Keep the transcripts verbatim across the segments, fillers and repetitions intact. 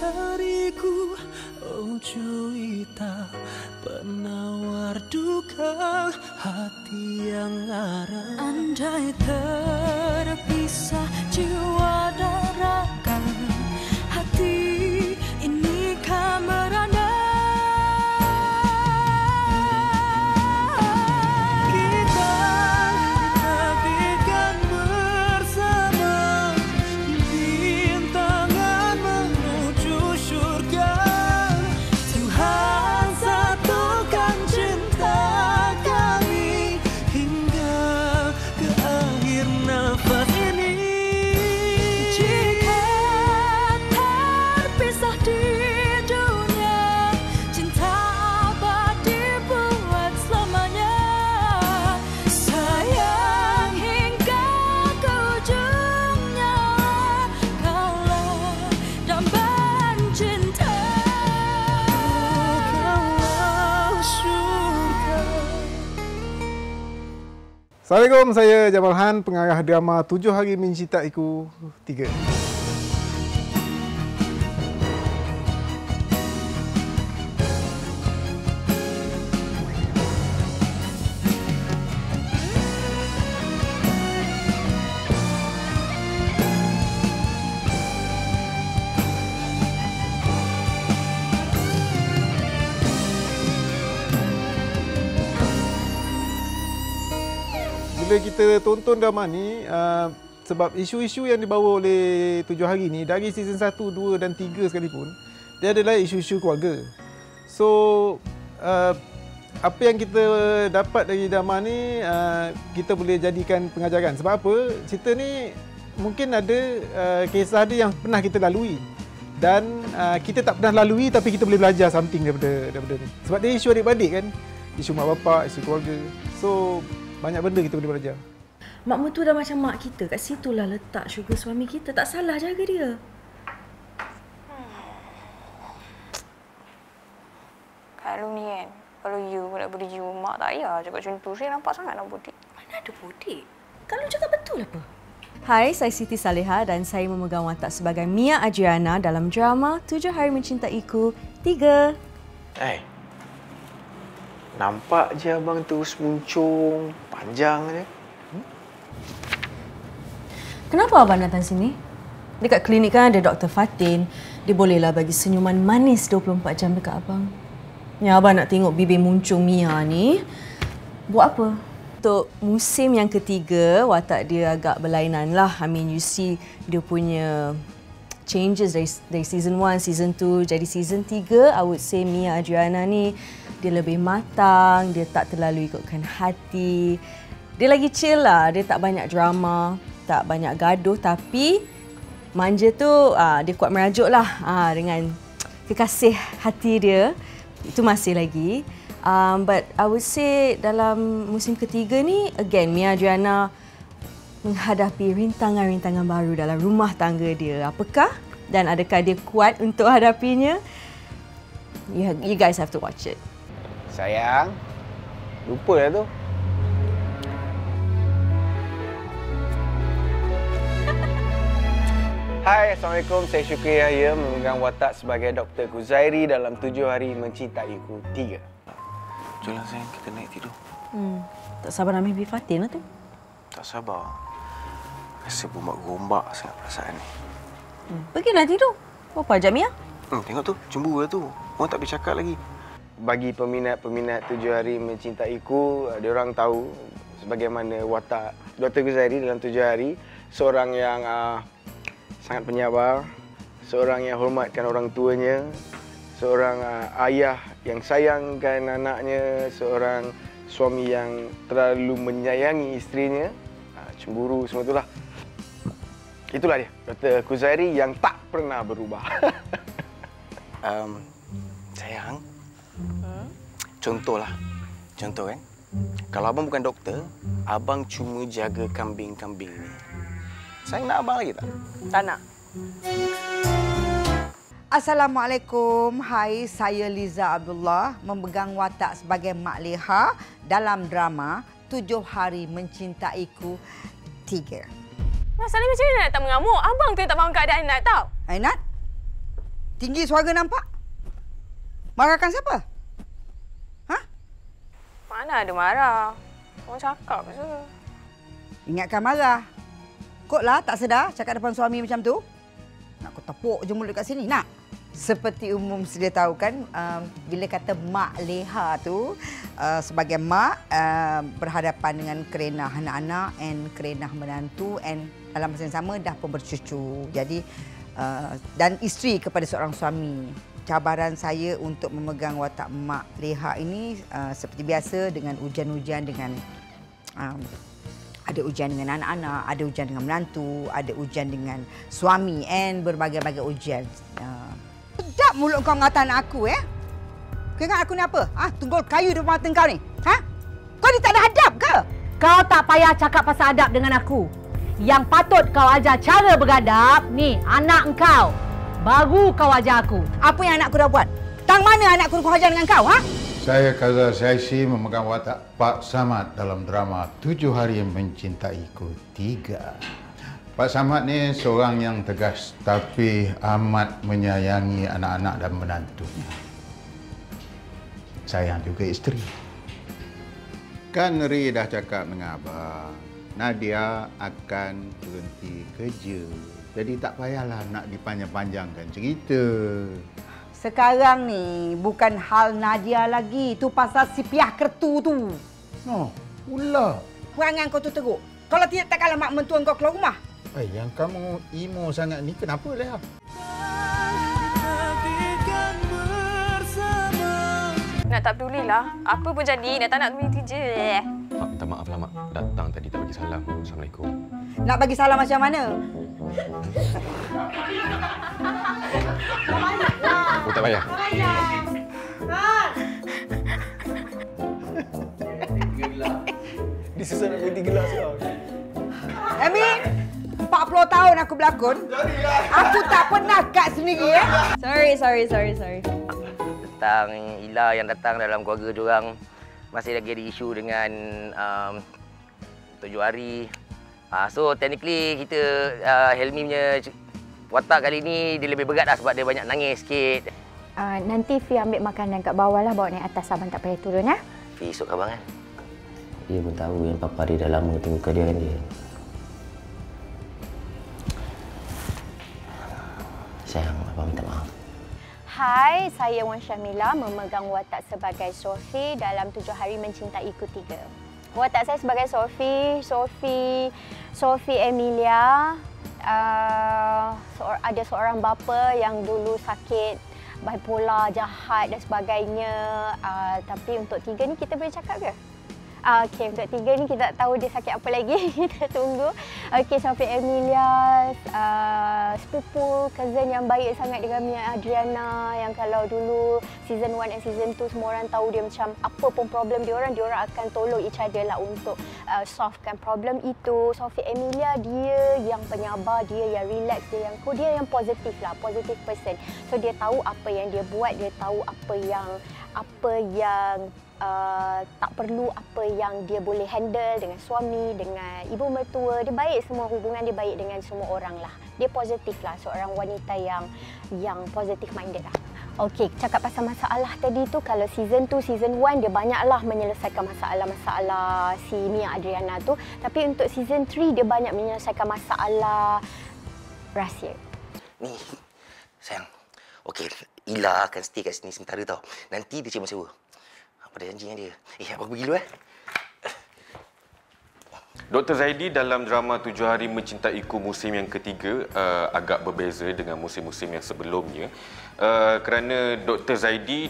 dariku, oh juita penawar duka hati yang arang. Andai terpisah jiwa darakan, hati ini kan merana. Assalamualaikum, saya Jamal Han, pengarah drama tujuh Hari Mencintaiku tiga. Bila kita tonton drama ni, uh, sebab isu-isu yang dibawa oleh tujuh hari ni dari season satu, dua dan tiga sekalipun, dia adalah isu-isu keluarga. So uh, apa yang kita dapat dari drama ni, uh, kita boleh jadikan pengajaran. Sebab apa? Cerita ni mungkin ada uh, kisah dia yang pernah kita lalui dan uh, kita tak pernah lalui, tapi kita boleh belajar something daripada daripada ni. Sebab dia isu adik-beradik kan, isu mak bapak, isu keluarga. So banyak benda kita boleh belajar. Mak mertua dah macam mak kita. Kat situlah letak syurga suami kita. Tak salah jaga dia. Hmm. Kalau ni kan, kalau you pula beri jiwa mak, tak payah cakap macam tu. Saya nampak sangat nak bodik. Mana ada bodik? Kalau cakap betul apa? Hai, saya Siti Saleha dan saya memegang watak sebagai Mia Ajirana dalam drama tujuh Hari Mencintaiku tiga. Hai. Nampak je abang terus muncung, panjang je. Hmm? Kenapa abang datang sini? Dekat klinik kan ada Doktor Fatin. Dia bolehlah bagi senyuman manis dua puluh empat jam dekat abang. Ya, abang nak tengok bibir muncung Mia ni. Buat apa? Untuk musim yang ketiga, watak dia agak berlainan lah. I mean, you see dia punya changes dari, dari season one, season two, jadi season tiga. I would say Mia Ajirana ni dia lebih matang, dia tak terlalu ikutkan hati. Dia lagi chill lah, dia tak banyak drama, tak banyak gaduh, tapi manja tu aa, dia kuat merajuk lah aa, dengan kekasih hati dia. Itu masih lagi. Um, but I would say dalam musim ketiga ni, again Mia Ajirana menghadapi rintangan-rintangan baru dalam rumah tangga dia. Apakah dan adakah dia kuat untuk hadapinya? You, you guys have to watch it. Sayang, lupa dah tu. Hai, Assalamualaikum. Saya Syukri Yahaya, memegang watak sebagai Doktor Kuzairi dalam tujuh Hari Mencintaiku tiga. Jomlah sayang, kita naik tidur. Hmm. Tak sabar nak mimpi Fatin lah tu. Tak sabar. Rasa gombak-gombak sangat perasaan ni. Hmm. Pergilah tidur. Berapa jam, Mia? Hmm, tengok tu, cemburu lah tu. Orang tak boleh cakap lagi. Bagi peminat-peminat tujuh hari mencintaiku, diorang tahu sebagaimana watak Doktor Kuzairi dalam tujuh hari. Seorang yang uh, sangat penyabar, seorang yang hormatkan orang tuanya, seorang uh, ayah yang sayangkan anaknya, seorang suami yang terlalu menyayangi isterinya, uh, cemburu, semua itulah. Itulah dia, Doktor Kuzairi yang tak pernah berubah. um, sayang. Hmm? Contohlah, contoh kan, kalau abang bukan doktor, abang cuma jaga kambing-kambing ni. Sayang nak abang lagi tak? Tak nak. Assalamualaikum, hai saya Liza Abdullah, memegang watak sebagai Mak Leha dalam drama tujuh Hari Mencintaiku tiga. Masalahnya macam mana nak tak mengamuk? Abang tu yang tak faham keadaan Nat tau. Hai Nat? Tinggi suara nampak? Marahkan siapa? Ha? Mana ada marah. Orang cakap je. Ingatkan marah. Koklah tak sedar cakap depan suami macam tu. Nak kau tepuk je mulut kat sini, nak? Seperti umum sedia tahu kan, uh, bila kata Mak Leha tu, uh, sebagai mak uh, berhadapan dengan kerenah anak-anak and kerenah menantu and dalam masa yang sama dah pun bercucu. Jadi, Uh, dan isteri kepada seorang suami. Cabaran saya untuk memegang watak Mak Leha ini uh, seperti biasa dengan ujian-ujian dengan um, ada ujian dengan anak-anak, ada ujian dengan menantu, ada ujian dengan suami and berbagai-bagai ujian. Uh, sedap mulut kau mengatakan aku eh. Kau ingat aku ni apa? Ah, tunggul kayu depan mata kau ni. Ha? Kau ni tak ada adab ke? Kau tak payah cakap pasal adab dengan aku. Yang patut kau ajar cara bergadap, ni anak engkau. Baru kau ajar aku. Apa yang anakku dah buat? Tang mana anakku kau ajar dengan kau, ha? Saya Kazar Saisi memegang watak Pak Samad dalam drama tujuh Hari Mencintaiku tiga. Pak Samad ni seorang yang tegas tapi amat menyayangi anak-anak dan menantunya. Sayang juga isteri. Kan Ri dah cakap dengan abang. Nadia akan berhenti kerja. Jadi tak payahlah nak dipanjang-panjangkan cerita. Sekarang ni bukan hal Nadia lagi. Tu pasal si piah kertu tu. No, ular. Kurangan kau tu teruk. Kalau tidak takkanlah mak mentua kau keluar rumah. Eh, yang kamu emo sangat ni kenapa Leha? Nak tak pedulilah. Apa pun jadi, nak tak nak pergi kerja. Mak, minta maaflah Mak. Datang tadi tak bagi salam. Assalamualaikum. Nak bagi salam macam mana? Oh, tak payah. Dia susah nak berhenti gelas kau. Amin, empat puluh tahun aku berlakon. Aku tak pernah kat sendiri. Eh? Sorry, sorry, sorry, sorry. Tentang Ila yang datang dalam keluarga diorang. Masih lagi ada isu dengan um, tujuh hari. Uh, so, technically, kita uh, Helmi punya watak kali ni, dia lebih berat lah sebab dia banyak nangis sikit. Uh, nanti Fi ambil makanan kat bawah lah, bawa naik atas. Abang tak payah turun lah. Fi esok abang kan? Dia pun tahu yang Papa dia dah lama tunggu muka dia kan dia. Sayang, Abang minta maaf. Hai, saya Wan Sharmila memegang watak sebagai Sophie dalam tujuh Hari Mencintaiku tiga. Watak saya sebagai Sophie, Sophie, Sophie Emilia. Uh, ada seorang bapa yang dulu sakit, bipolar, jahat dan sebagainya. Uh, tapi untuk tiga ni kita boleh cakap ke? Uh, Okey, untuk tiga ni kita tak tahu dia sakit apa lagi. Kita tunggu. Okey, Sophie Emilia, uh, sepupu, cousin yang baik sangat dengan Mia Ajirana yang kalau dulu season one and season two semua orang tahu dia macam apa pun problem dia orang, dia orang akan tolong each other lah untuk uh, solvekan problem itu. Sophie Emilia dia yang penyabar, dia yang relax, dia yang cool, dia yang positif lah, positive person. So dia tahu apa yang dia buat, dia tahu apa yang apa yang Uh, tak perlu, apa yang dia boleh handle dengan suami, dengan ibu mertua. Dia baik semua, hubungan dia baik dengan semua orang lah. Dia positif lah, seorang wanita yang yang positive minded lah. Okey, cakap pasal masalah tadi tu, kalau season two, season one dia banyaklah menyelesaikan masalah-masalah si Mia Adriana tu. Tapi untuk season three dia banyak menyelesaikan masalah rahsia. Ni, sayang. Okey, Ila akan stay kat sini sementara tau. Nanti dia cuma sewa. Pada janji dia. Eh, abang pergi dulu eh. doktor Zaidi dalam drama tujuh Hari Mencintaiku musim yang ketiga uh, agak berbeza dengan musim-musim yang sebelumnya. Uh, kerana doktor Zaidi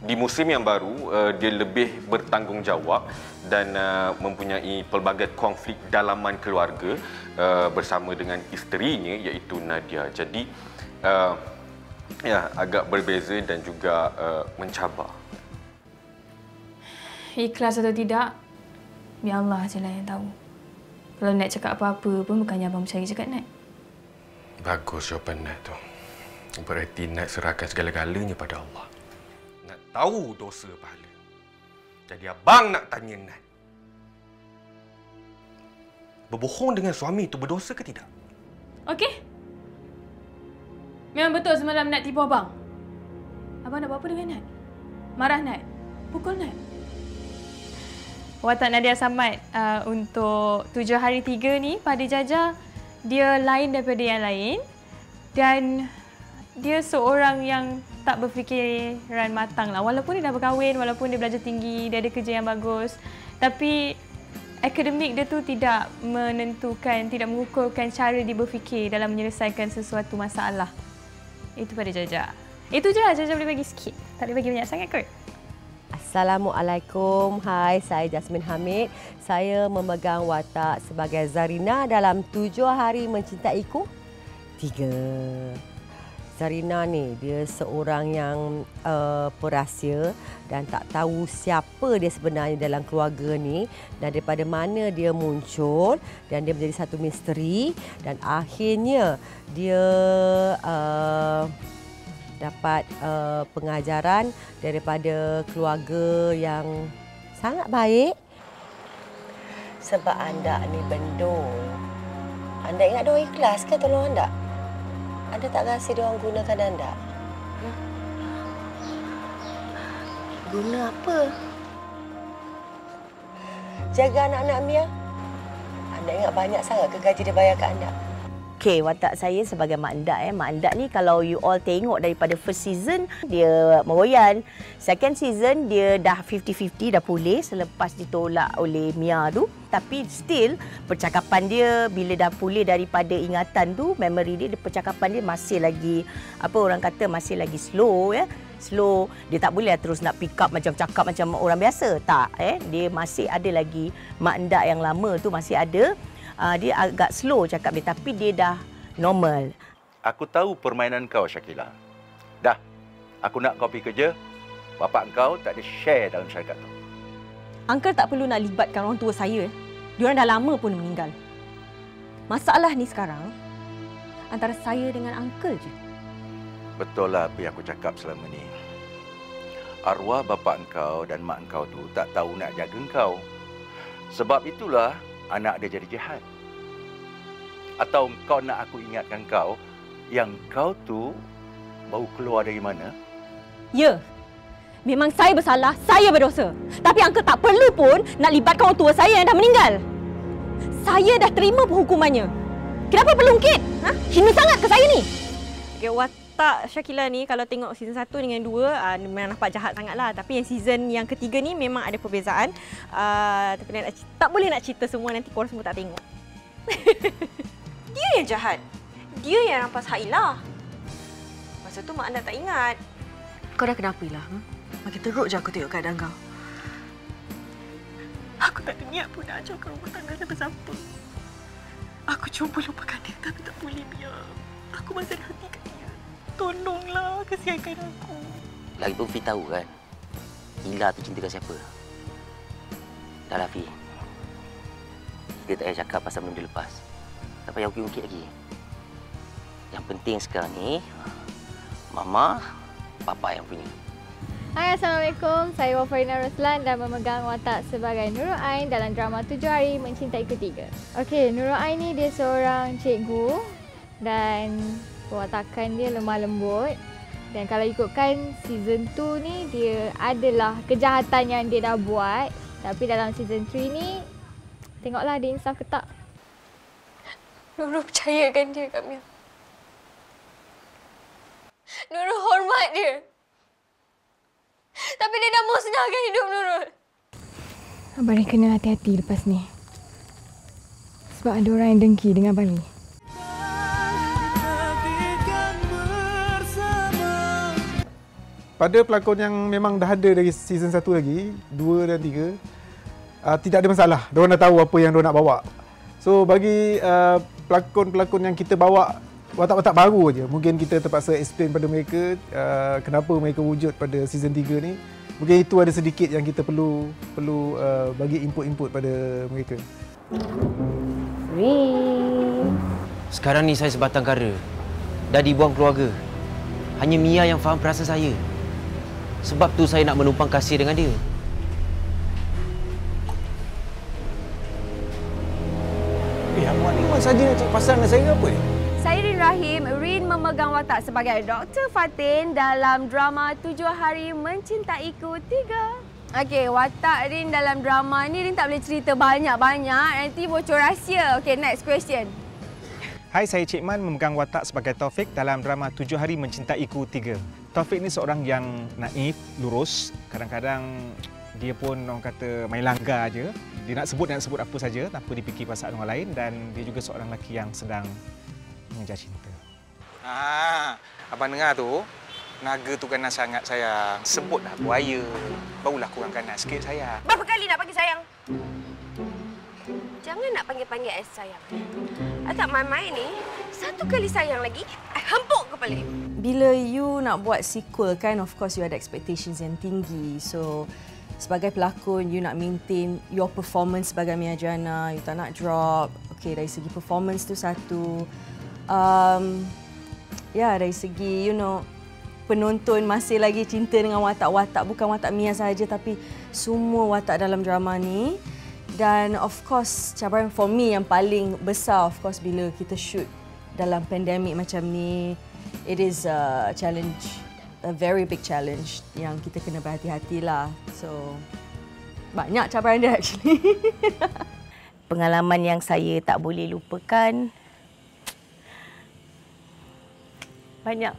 di musim yang baru uh, dia lebih bertanggungjawab dan uh, mempunyai pelbagai konflik dalaman keluarga uh, bersama dengan isterinya iaitu Nadia. Jadi uh, ya agak berbeza dan juga uh, mencabar. Ikhlas atau tidak, biar Allah je lah yang tahu. Kalau Nat cakap apa-apa pun, bukannya abang mencari cakap Nat. Bagus jawapan Nat tu. Berarti Nat serahkan segala-galanya pada Allah. Nat tahu dosa pahala. Jadi abang nak tanya Nat. Berbohong dengan suami itu berdosa ke tidak? Okey. Memang betul semalam Nat tipu abang. Abang nak buat apa dengan Nat? Marah Nat? Pukul Nat? Watak Nadia Samad uh, untuk tujuh hari tiga ni pada Jaja, dia lain daripada yang lain. Dan dia seorang yang tak berfikiran matang lah. Walaupun dia dah berkahwin, walaupun dia belajar tinggi, dia ada kerja yang bagus. Tapi akademik dia tu tidak menentukan, tidak mengukurkan cara dia berfikir dalam menyelesaikan sesuatu masalah. Itu pada Jaja. Itu je lah Jaja boleh bagi sikit. Tak boleh bagi banyak sangat kot. Assalamualaikum. Hai, saya Jasmin Hamid. Saya memegang watak sebagai Zarina dalam tujuh hari mencintaiku tiga. Zarina ni dia seorang yang uh, perahsia dan tak tahu siapa dia sebenarnya dalam keluarga ni dan daripada mana dia muncul dan dia menjadi satu misteri dan akhirnya dia uh, dapat uh, pengajaran daripada keluarga yang sangat baik. Sebab anda ni bendung. Anda ingat dia ikhlas ke tolong anda? Anda tak rasa dia orang gunakan anda? Hmm? Guna apa? Jaga anak-anak Mia. Anda ingat banyak sangat ke gaji dia bayar kat anda? Okey, watak saya sebagai Mak Ndak. Eh. Mak Ndak ni kalau you all tengok daripada first season, dia meroyan. Second season, dia dah fifty fifty, dah pulih selepas ditolak oleh Mia tu. Tapi still, percakapan dia bila dah pulih daripada ingatan tu, memory dia, percakapan dia masih lagi, apa orang kata, masih lagi slow. Eh. Slow, dia tak boleh terus nak pick up macam cakap macam orang biasa. Tak, eh. Dia masih ada lagi, Mak Ndak yang lama tu masih ada. Uh, dia agak slow cakap dia, tapi dia dah normal. Aku tahu permainan kau, Syakilla. Dah, aku nak kau pergi kerja, bapa kau tak ada share dalam syarikat tu. Uncle tak perlu nak libatkan orang tua saya. Diorang dah lama pun meninggal. Masalah ni sekarang, antara saya dengan uncle je. Betul lah apa yang aku cakap selama ni. Arwah bapa kau dan mak kau tu tak tahu nak jaga kau. Sebab itulah anak dia jadi jahat. Atau kau nak aku ingatkan kau yang kau tu baru keluar dari mana? Ya. Memang saya bersalah, saya berdosa. Tapi uncle tak perlu pun nak libatkan orang tua saya yang dah meninggal. Saya dah terima hukumannya. Kenapa perlu ungkit? Ha? Hina sangat ke saya ni? Okay, watak Syakilla ni kalau tengok season satu dengan dua uh, memang nampak jahat sangatlah. Tapi yang season yang ketiga ni memang ada perbezaan. Uh, tak, nak, tak boleh nak cerita semua, nanti korang semua tak tengok. Dia yang jahat. Dia yang rampas hak Ilah. Masa tu Mak Ndak tak ingat. Kau dah kenapa Ilah? Hmm? Makin teruk je aku tengok keadaan kau. Aku tak ada niat pun nak ajarkan rumah tangga siapa-siapa. Aku cuba lupakan dia tapi tak boleh biar. Aku masih ada hati kat dia. Tolonglah kesiankan aku. Lagipun Fi tahu kan, Ilah tu cinta kat siapa? Dah lah Fi. Kita tak payah cakap pasal benda dia lepas. Tak payah ungkit-ungkit lagi. Yang penting sekarang ni, Mama, Papa yang punya. Hai, Assalamualaikum. Saya Wafarina Roslan dan memegang watak sebagai Nurul Ain dalam drama tujuh hari Mencintaiku tiga. Okey, Nurul Ain ni dia seorang cikgu dan perwatakan dia lemah lembut. Dan kalau ikutkan season dua ni, dia adalah kejahatan yang dia dah buat. Tapi dalam season tiga ni, tengoklah dia insaf ke tak. Nurul percayakan dia kat Mia. Nurul hormat dia. Tapi dia dah musnahkan hidup Nurul. Abang ni kena hati-hati lepas ni. Sebab ada orang yang dengki dengan abang ni. Pada pelakon yang memang dah ada dari season satu lagi, dua dan tiga, uh, tidak ada masalah. Mereka dah tahu apa yang mereka nak bawa. So bagi uh, pelakon-pelakon yang kita bawa, watak-watak baru aje. Mungkin kita terpaksa explain pada mereka uh, kenapa mereka wujud pada season tiga ni. Mungkin itu ada sedikit yang kita perlu perlu uh, bagi input-input pada mereka. Sekarang ni saya sebatang kara. Dah dibuang keluarga. Hanya Mia yang faham perasaan saya. Sebab tu saya nak menumpang kasih dengan dia. Eh, awak ni masa saja nak cakap pasal dengan saya apa ni? Sairin Rahim, Rin memegang watak sebagai Doktor Fatin dalam drama tujuh hari mencintaiku tiga. Okey, watak Rin dalam drama ni Rin tak boleh cerita banyak-banyak, nanti bocor rahsia. Okey, next question. Hai, saya Cik Man memegang watak sebagai Taufik dalam drama tujuh hari mencintaiku tiga. Taufik ni seorang yang naif, lurus, kadang-kadang dia pun orang kata main langgar aje. Dia nak sebut, nak sebut apa saja tanpa dipikir perasaan orang lain, dan dia juga seorang lelaki yang sedang mengejar cinta. Ah, abang dengar tu, naga tu ganas sangat sayang. Sebutlah buaya, barulah kurang ganas sikit sayang. Berapa kali nak panggil sayang? Jangan nak panggil-panggil as sayang. Agak main-main ni, satu kali sayang lagi, hempuk kepala. Bila you nak buat sequel kan, of course you ada expectations yang tinggi. So sebagai pelakon, you nak maintain your performance sebagai Mia Ajirana, you tak nak drop. Okey, dari segi performance tu satu. Um, ya, dari segi, you know, penonton masih lagi cinta dengan watak-watak. Bukan watak Mia sahaja, tapi semua watak dalam drama ni. Dan of course, cabaran for me yang paling besar, of course, bila kita shoot dalam pandemik macam ni, it is a challenge, a very big challenge yang kita kena berhati-hatilah. So, banyak cabaran dia actually. Pengalaman yang saya tak boleh lupakan, banyak.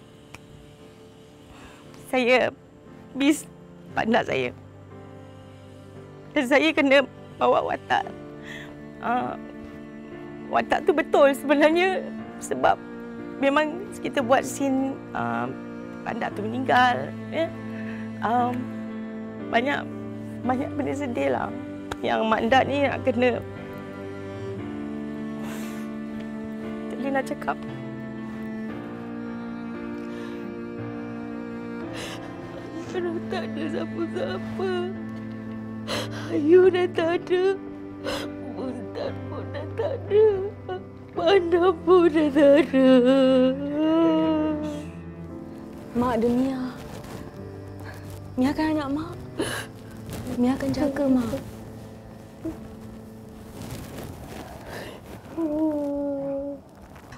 Saya bis partner saya. Dan saya kena bawa watak. Uh, watak tu betul sebenarnya, sebab memang kita buat scene uh, pandak tu meninggal. Ya. Um, banyak banyak benda sedih lah. Yang Mak Ndak ni nak kena, tak boleh nak cakap. Ayu tak ada siapa-siapa. Ayu dah tak ada. Buntan pun dah tak ada. Panda pun dah tak ada. Mak ada Mia. Mia kan anak Mak. Mia akan jaga Mak.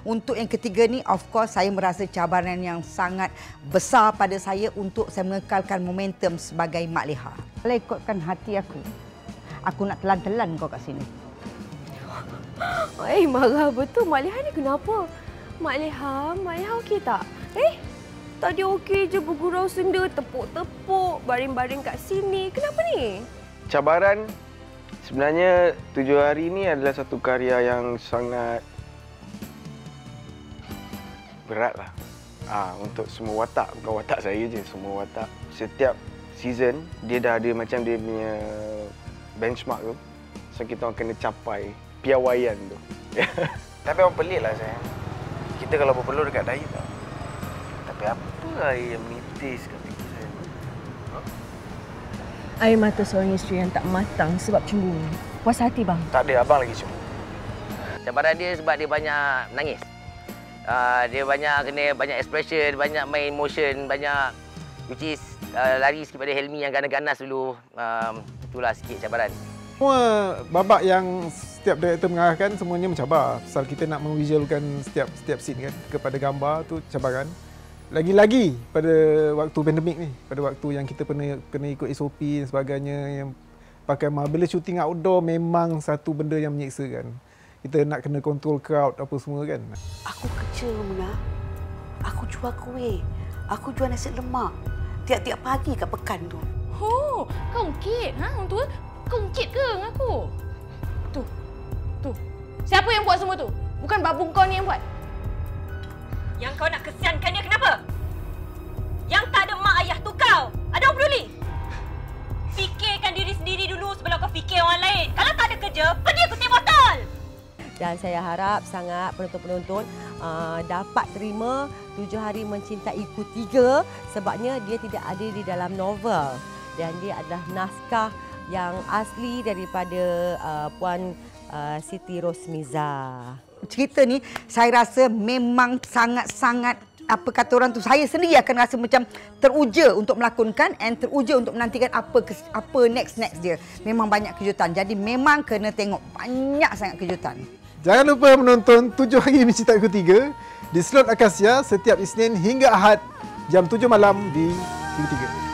Untuk yang ketiga ni, of course, saya merasa cabaran yang sangat besar pada saya untuk saya mengekalkan momentum sebagai Mak Leha. Kalau ikutkan hati aku, aku nak telan-telan kau kat sini. Eh, marah betul. Mak Leha ni kenapa? Mak Leha, Mak Leha okey tak? Eh, tadi okey je bergurau senda, tepuk-tepuk, baring-baring kat sini. Kenapa ni? Cabaran, sebenarnya tujuh hari ni adalah satu karya yang sangat beratlah. Ah, untuk semua watak, bukan watak saya je, semua watak. Setiap season dia dah ada macam dia punya benchmark tu. So kita orang kena capai piawaian tu. Tapi orang peliklah saya. Kita kalau berpeluh dekat daya tak. Tapi apa air yang mitis kat fikir saya. Huh? Air mata seorang isteri yang tak matang sebab cemburu. Puas hati bang. Tak ada, abang lagi cemburu. Cabaran dia sebab dia banyak menangis. Uh, dia banyak kena banyak expression, banyak main motion, banyak, which is uh, lari sikit pada Helmi yang ganas-ganas dulu. Um, itulah sikit cabaran. Semua babak yang setiap director mengarahkan semuanya mencabar. Pasal kita nak mengvisualkan setiap setiap scene kan kepada gambar tu cabaran. Lagi-lagi pada waktu pandemik ni, pada waktu yang kita kena kena ikut S O P dan sebagainya, yang pakai bila shooting outdoor memang satu benda yang menyeksakan. Kita nak kena kontrol crowd apa semua kan. Aku kerja, Muna. Aku jual kuih. Aku jual nasi lemak. Tiap-tiap pagi kat pekan tu. Oh, kau ungkit. Ha, orang tua? Kau ungkit ke dengan aku? Tu. Tu. Siapa yang buat semua tu? Bukan babung kau ni yang buat. Yang kau nak kesiankan dia kenapa? Yang tak ada mak ayah tu kau. Ada orang peduli? Fikirkan diri sendiri dulu sebelum kau fikir orang lain. Kalau tak ada kerja, pergi kutip botol. Dan saya harap sangat penonton-penonton uh, dapat terima tujuh hari mencintaiku tiga sebabnya dia tidak ada di dalam novel dan dia adalah naskah yang asli daripada uh, Puan uh, Siti Rosmiza. Cerita ni saya rasa memang sangat-sangat, apa kata orang tu, saya sendiri akan rasa macam teruja untuk melakonkan and teruja untuk menantikan apa apa next-next dia. Memang banyak kejutan. Jadi memang kena tengok, banyak sangat kejutan. Jangan lupa menonton tujuh Hari Mencintaiku tiga di slot Akasia setiap Isnin hingga Ahad jam tujuh malam di T V tiga.